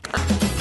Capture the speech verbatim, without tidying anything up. it.